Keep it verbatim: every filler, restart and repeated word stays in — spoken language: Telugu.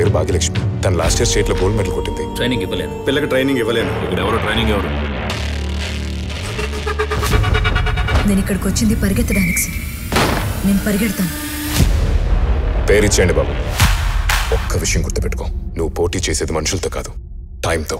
పేరు భాగ్యలక్ష్మి. తన లాస్ట్ ఇయర్ స్టేట్ లో గోల్డ్ మెడల్ కొట్టింది. ట్రైనింగ్ ఇవ్వలేను పిల్లకి ట్రైనింగ్ ఇవ్వలేను. ఇక్కడ ఎవరు ట్రైనింగ్ ఎవరు? నేను ఇక్కడికి వచ్చింది పరిగెత్తడానికి సార్. నేను పరిగెడతాను. పేరిచ్చేయండి బాబు. ఒక్క విషయం గుర్తుపెట్టుకో, నువ్వు పోటీ చేసేది మనుషులతో కాదు టైంతో.